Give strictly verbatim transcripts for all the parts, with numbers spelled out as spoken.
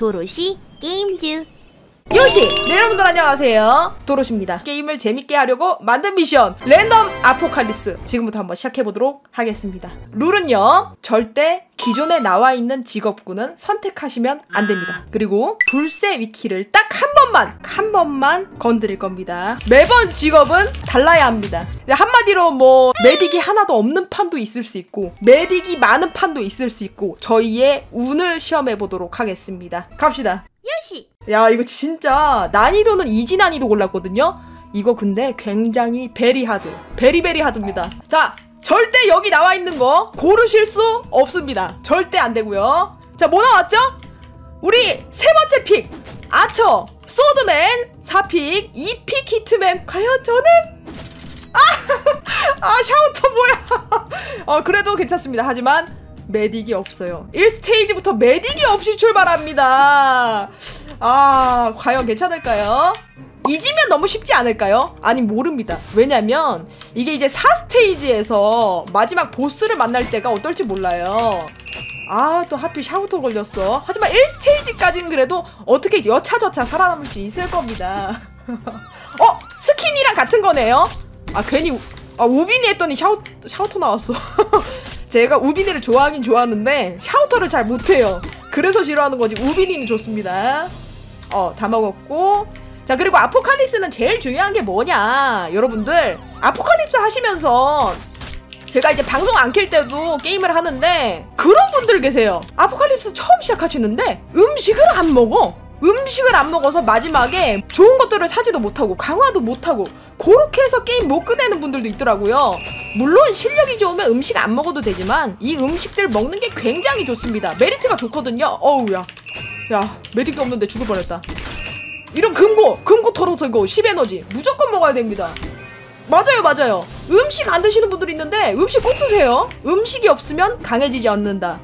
도로시 게임즈 요시! 네, 여러분들 안녕하세요, 도로시입니다. 게임을 재밌게 하려고 만든 미션 랜덤 아포칼립스, 지금부터 한번 시작해보도록 하겠습니다. 룰은요, 절대 기존에 나와있는 직업군은 선택하시면 안됩니다. 그리고 불새 위키를 딱 한 번만 한 번만 건드릴 겁니다. 매번 직업은 달라야 합니다. 한마디로 뭐 메딕이 하나도 없는 판도 있을 수 있고 메딕이 많은 판도 있을 수 있고, 저희의 운을 시험해보도록 하겠습니다. 갑시다. 요시! 야, 이거 진짜 난이도는 이지 난이도 골랐거든요? 이거 근데 굉장히 베리하드, 베리베리하드입니다. 자, 절대 여기 나와있는 거 고르실 수 없습니다. 절대 안 되고요. 자, 뭐 나왔죠? 우리 세 번째 픽! 아처! 소드맨! 사 픽! 이 픽 히트맨! 과연 저는? 아! 아, 샤우터 뭐야! 어, 그래도 괜찮습니다. 하지만 메딕이 없어요. 일 스테이지부터 메딕이 없이 출발합니다. 아, 과연 괜찮을까요? 이지면 너무 쉽지 않을까요? 아니, 모릅니다. 왜냐면 이게 이제 사 스테이지에서 마지막 보스를 만날 때가 어떨지 몰라요. 아, 또 하필 샤우터 걸렸어. 하지만 일 스테이지까지는 그래도 어떻게 여차저차 살아남을 수 있을 겁니다. 어? 스킨이랑 같은 거네요? 아, 괜히 우, 아, 우비니 했더니 샤우, 샤우터 나왔어. 제가 우비니를 좋아하긴 좋아하는데 샤우터를 잘 못해요. 그래서 싫어하는 거지. 우비니는 좋습니다. 어, 다 먹었고. 자, 그리고 아포칼립스는 제일 중요한 게 뭐냐, 여러분들 아포칼립스 하시면서 제가 이제 방송 안 켤 때도 게임을 하는데 그런 분들 계세요. 아포칼립스 처음 시작하시는데 음식을 안 먹어. 음식을 안 먹어서 마지막에 좋은 것들을 사지도 못하고 강화도 못하고 그렇게 해서 게임 못 끝내는 분들도 있더라고요. 물론 실력이 좋으면 음식 안 먹어도 되지만 이 음식들 먹는 게 굉장히 좋습니다. 메리트가 좋거든요. 어우야, 야, 메딕도 없는데 죽어버렸다. 이런 금고! 금고 털어서 이거 십 에너지 무조건 먹어야 됩니다. 맞아요, 맞아요. 음식 안 드시는 분들이 있는데 음식 꼭 드세요. 음식이 없으면 강해지지 않는다.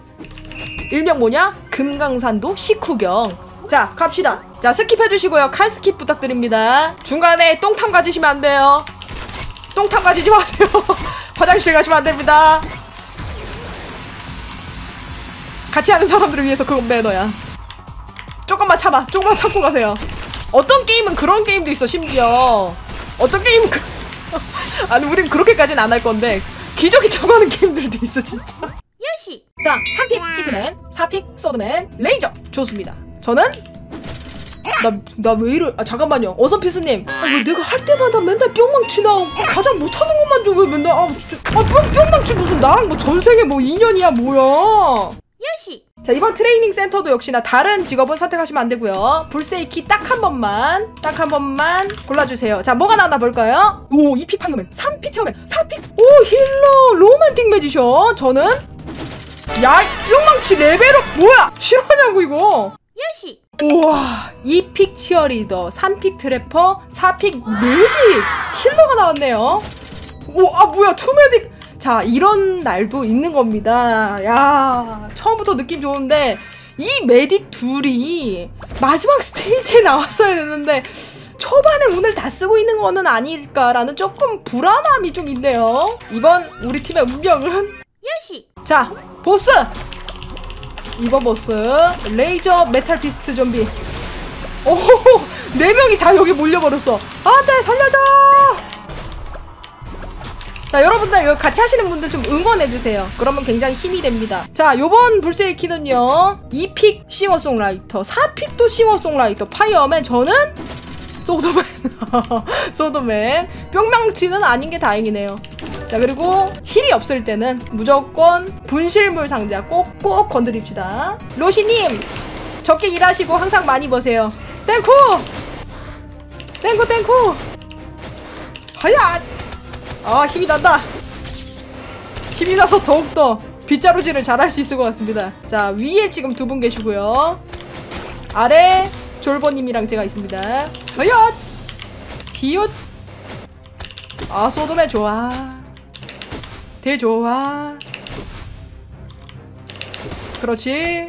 일명 뭐냐? 금강산도 식후경. 자, 갑시다. 자, 스킵해주시고요. 칼 스킵 부탁드립니다. 중간에 똥탐 가지시면 안 돼요. 똥탐 가지지 마세요. 화장실 가시면 안 됩니다. 같이 하는 사람들을 위해서 그건 매너야. 조금만 참아. 조금만 참고 가세요. 어떤 게임은 그런 게임도 있어, 심지어. 어떤 게임은 그... 아니, 우린 그렇게까지는 안 할 건데 기저귀 쳐가는 게임들도 있어, 진짜. 요시! 자, 삼 픽 히트맨, 사 픽 소드맨, 레이저! 좋습니다. 저는? 나, 나 왜 이래. 아, 잠깐만요. 어서피스님. 아, 왜 내가 할 때마다 맨날 뿅망치 나오고 가장 못하는 것만 좀 왜 맨날. 아, 진짜. 아, 뿅, 뿅망치 무슨 나랑 뭐 전생에 뭐 인연이야, 뭐야. 요시! 자, 이번 트레이닝 센터도 역시나 다른 직업은 선택하시면 안 되고요. 불세이키 딱 한 번만, 딱 한 번만 골라주세요. 자, 뭐가 나왔나 볼까요? 오, 이 픽 파이맨, 삼 픽 체어맨, 사 픽. 오, 힐러, 로맨틱 매지션. 저는? 야, 뿅망치 레벨업 뭐야? 싫어하냐고, 이거. 요시! 우와, 이 픽 치어리더, 삼 픽 트래퍼, 사 픽 메딕, 힐러가 나왔네요. 오, 아, 뭐야, 투메딕. 자, 이런 날도 있는 겁니다. 야, 처음부터 느낌 좋은데 이 메딕 둘이 마지막 스테이지에 나왔어야 되는데 초반에 운을 다 쓰고 있는 거는 아닐까라는 조금 불안함이 좀 있네요. 이번 우리 팀의 운명은? 요시! 자, 보스! 이버버스, 레이저 메탈피스트 좀비. 오호호, 네 명이 다 여기 몰려버렸어. 아, 네, 살려줘. 자, 여러분들 같이 하시는 분들 좀 응원해주세요. 그러면 굉장히 힘이 됩니다. 자, 요번 불세이키는요, 이 픽 싱어송라이터, 사 픽도 싱어송라이터, 파이어맨. 저는 소드맨. 소드맨. 뿅망치는 아닌 게 다행이네요. 자, 그리고 힐이 없을 때는 무조건 분실물 상자 꼭꼭 건드립시다. 로시님, 적게 일하시고 항상 많이 버세요. 땡쿠! 땡쿠 땡쿠! 하야! 아, 힘이 난다. 힘이 나서 더욱더 빗자루질을 잘할 수 있을 것 같습니다. 자, 위에 지금 두 분 계시고요. 아래 졸버님이랑 제가 있습니다. 하야! 비웃! 아, 소드맨 좋아. 딜 좋아. 그렇지.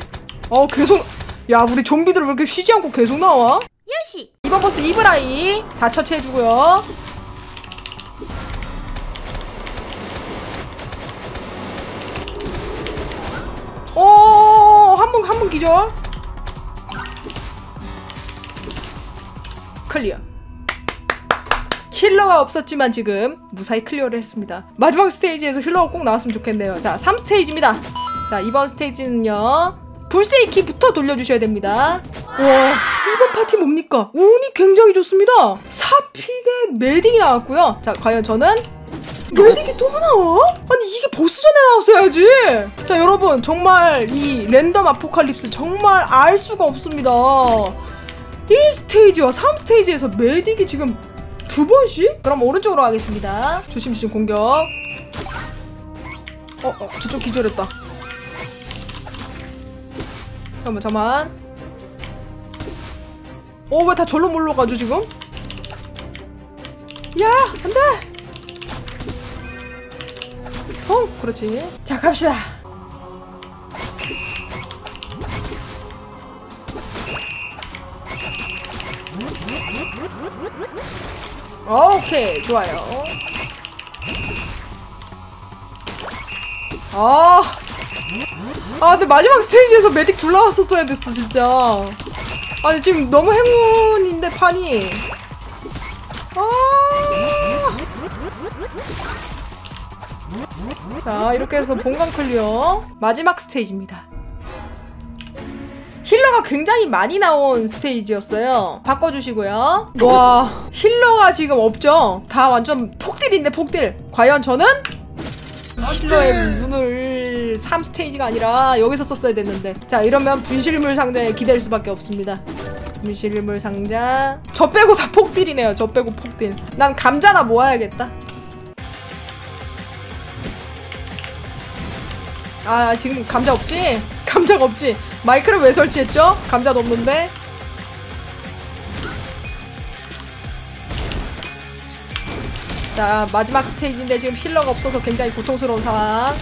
어, 계속. 야, 우리 좀비들 왜 이렇게 쉬지 않고 계속 나와? 요시! 이번 버스 이브라이 다 처치해주고요. 오, 한 번, 한 번 기절. 클리어. 힐러가 없었지만 지금 무사히 클리어를 했습니다. 마지막 스테이지에서 힐러가 꼭 나왔으면 좋겠네요. 자, 삼 스테이지입니다. 자, 이번 스테이지는요, 불세이키부터 돌려주셔야 됩니다. 와, 이번 파티 뭡니까? 운이 굉장히 좋습니다. 사픽에 메딕이 나왔고요. 자, 과연 저는 메딕이 또 나와? 아니, 이게 보스전에 나왔어야지. 자, 여러분, 정말 이 랜덤 아포칼립스 정말 알 수가 없습니다. 일 스테이지와 삼 스테이지에서 메딕이 지금 두 번씩? 그럼 오른쪽으로 가겠습니다. 조심조심 공격. 어, 어, 저쪽 기절했다. 잠깐만, 잠깐만. 어, 왜 다 절로 몰러 가죠 지금? 야, 안 돼! 통! 그렇지. 자, 갑시다. 오케이, 좋아요. 아, 아, 근데 마지막 스테이지에서 메딕 둘 나왔었어야 됐어 진짜. 아니, 지금 너무 행운인데 판이. 아, 자, 이렇게 해서 본강 클리어. 마지막 스테이지입니다. 힐러가 굉장히 많이 나온 스테이지였어요. 바꿔주시고요. 와, 힐러가 지금 없죠? 다 완전 폭딜인데 폭딜. 과연 저는 힐러의 문을 삼 스테이지가 아니라 여기서 썼어야 됐는데. 자, 이러면 분실물 상자에 기댈 수밖에 없습니다. 분실물 상자. 저 빼고 다 폭딜이네요. 저 빼고 폭딜. 난 감자나 모아야겠다. 아, 지금 감자 없지? 감자가 없지? 마이크를 왜 설치했죠? 감자도 없는데? 자, 마지막 스테이지인데 지금 힐러가 없어서 굉장히 고통스러운 상황.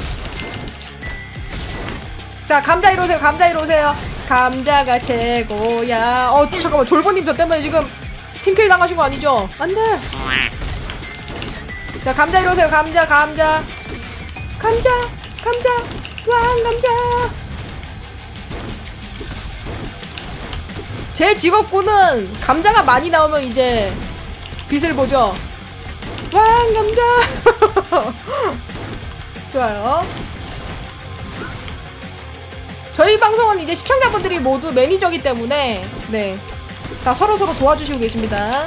자, 감자 이리 오세요. 감자 이리 오세요. 감자가 최고야. 어, 잠깐만, 졸버님 저 때문에 지금 팀킬 당하신 거 아니죠? 안 돼. 자, 감자 이리 오세요. 감자, 감자. 감자, 감자. 왕감자. 제 직업군은 감자가 많이 나오면 이제 빛을 보죠. 왕감자. 좋아요. 저희 방송은 이제 시청자분들이 모두 매니저기 때문에 네, 다 서로서로 도와주시고 계십니다.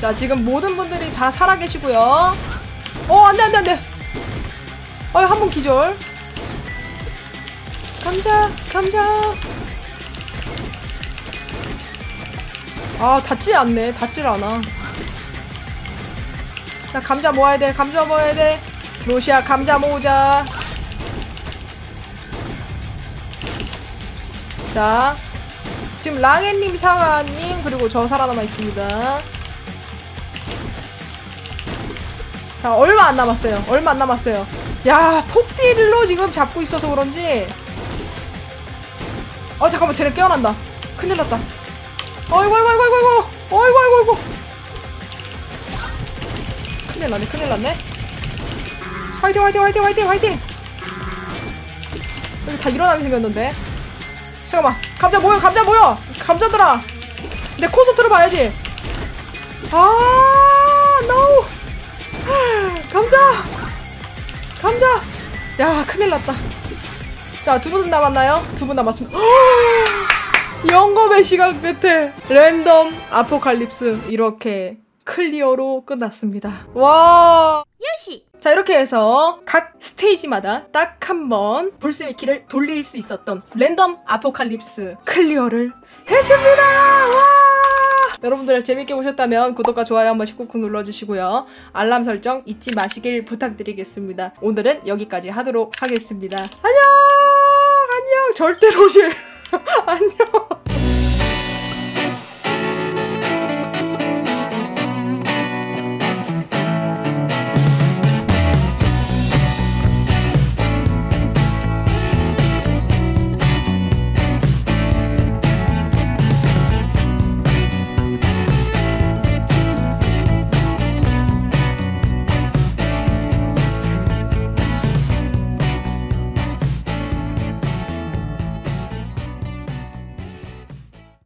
자, 지금 모든 분들이 다 살아계시고요. 어, 안돼 안돼 안돼. 어, 한 번 기절. 감자, 감자. 아, 닿지 않네. 닿질 않아. 나 감자 모아야 돼. 감자 모아야 돼. 로시야, 감자 모으자. 자, 지금 랑헨님, 사과님, 그리고 저 살아남아 있습니다. 자, 얼마 안 남았어요. 얼마 안 남았어요. 야, 폭딜로 지금 잡고 있어서 그런지. 어, 잠깐만, 쟤네 깨어난다. 큰일 났다. 어이구, 어이구, 어이구, 어이구. 어이구, 어이구, 어이구. 큰일 났네, 큰일 났네. 화이팅, 화이팅, 화이팅, 화이팅, 화이팅. 여기 다 일어나게 생겼는데. 잠깐만, 감자 모여, 감자 모여. 감자들아, 내 콘서트를 봐야지. 아, 노. 감자! 감자! 야, 큰일 났다. 자, 두 분 남았나요? 두 분 남았습니다. 영겁의 시간 끝에 랜덤 아포칼립스 이렇게 클리어로 끝났습니다. 와! 요시! 자, 이렇게 해서 각 스테이지마다 딱 한 번 불세이키를 돌릴 수 있었던 랜덤 아포칼립스 클리어를 했습니다! 와! 여러분들 재밌게 보셨다면 구독과 좋아요 한 번씩 꾹 눌러주시고요. 알람 설정 잊지 마시길 부탁드리겠습니다. 오늘은 여기까지 하도록 하겠습니다. 안녕! 안녕! 절대 로시! 안녕!